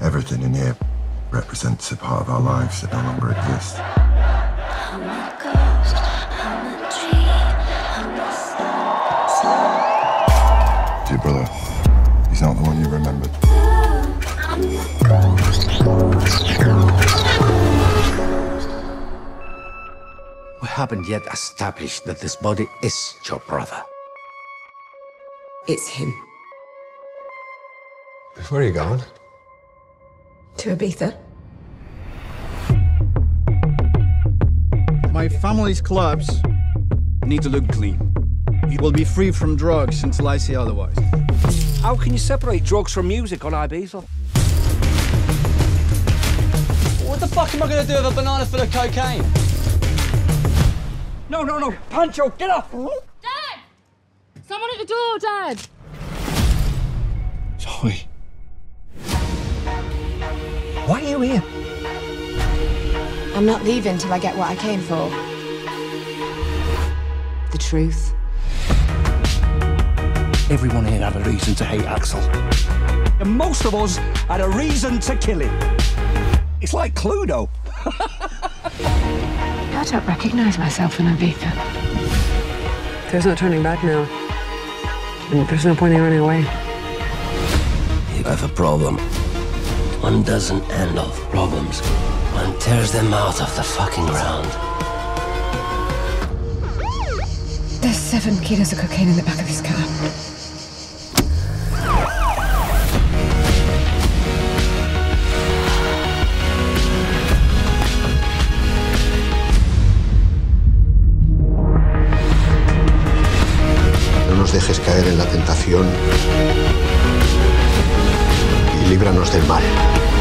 Everything in here represents a part of our lives that no longer exists. I'm a ghost, I'm a dream, I'm a sun. Your brother, he's not the one you remembered. I'm we haven't yet established that this body is your brother. It's him. Where are you going? To Ibiza. My family's clubs need to look clean. You will be free from drugs until I say otherwise. How can you separate drugs from music on Ibiza? What the fuck am I going to do with a banana full of cocaine? No, no, no. Pancho, get up! Dad! Someone at the door, Dad! Sorry. Why are you here? I'm not leaving till I get what I came for. The truth. Everyone here had a reason to hate Axel. And most of us had a reason to kill him. It's like Cluedo. I don't recognise myself in Ibiza. There's no turning back now. And there's no point in running away. You have a problem. One doesn't end off problems. One tears them out of the fucking ground. There's 7 kilos of cocaine in the back of his car. No nos dejes caer en la tentación. Líbranos del mal.